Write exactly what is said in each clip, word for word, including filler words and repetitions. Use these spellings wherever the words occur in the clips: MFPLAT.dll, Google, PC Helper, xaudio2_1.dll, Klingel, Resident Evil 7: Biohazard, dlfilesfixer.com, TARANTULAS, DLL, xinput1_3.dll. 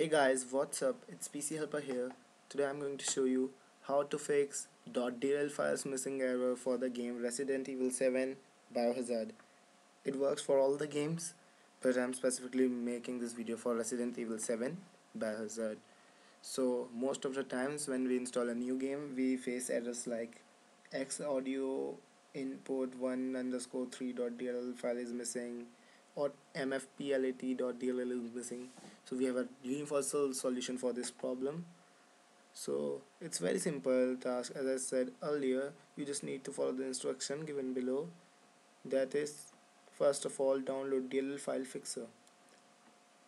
Hey guys, what's up? It's P C Helper here. Today I'm going to show you how to fix .dll files missing error for the game Resident Evil seven Biohazard. It works for all the games, but I'm specifically making this video for Resident Evil seven Biohazard. So most of the times when we install a new game, we face errors like xaudio input one underscore three dot d l file is missing, or M F P L A T dot d l l is missing. So we have a universal solution for this problem. So it's very simple task. As I said earlier, you just need to follow the instruction given below. That is, first of all, download D L L file fixer.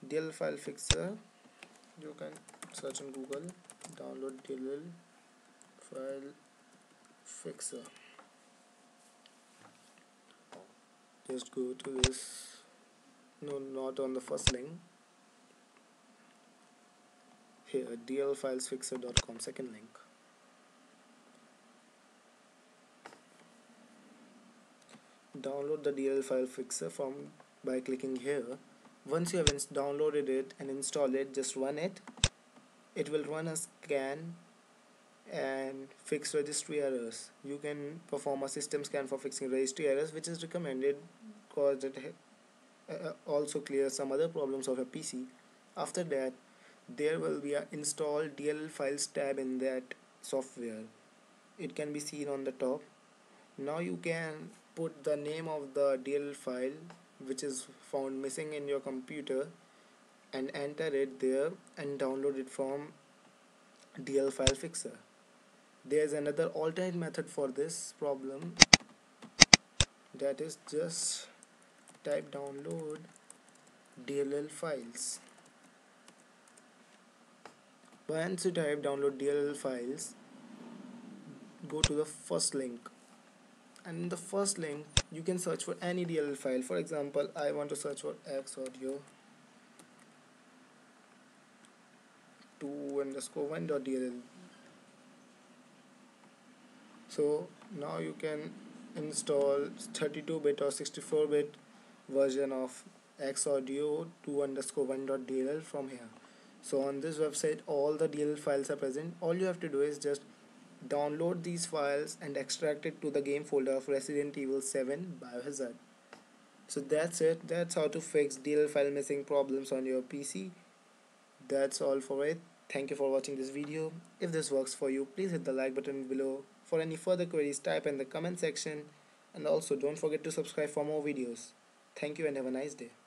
D L L file fixer, you can search on Google, download D L L file fixer. Just go to this. No, not on the first link. Here, d l files fixer dot com, second link. Download the D L L file fixer from by clicking here. Once you have downloaded it and installed it, just run it. It will run a scan and fix registry errors. You can perform a system scan for fixing registry errors, which is recommended because it Uh, also clear some other problems of your P C. After that, there will be an install D L L files tab in that software. It can be seen on the top. Now you can put the name of the D L L file which is found missing in your computer and enter it there and download it from D L L file fixer. There is another alternate method for this problem, that is just type download D L L files. Once you type download D L L files, go to the first link, and in the first link you can search for any D L L file. For example, I want to search for x audio two underscore one dot d l l. So now you can install thirty-two bit or sixty-four bit version of x audio two underscore one dot d l l from here. So on this website all the D L L files are present. All you have to do is just download these files and extract it to the game folder of Resident Evil seven Biohazard. So that's it. That's how to fix D L L file missing problems on your P C. That's all for it. Thank you for watching this video. If this works for you, please hit the like button below. For any further queries, type in the comment section, and also don't forget to subscribe for more videos. Thank you and have a nice day.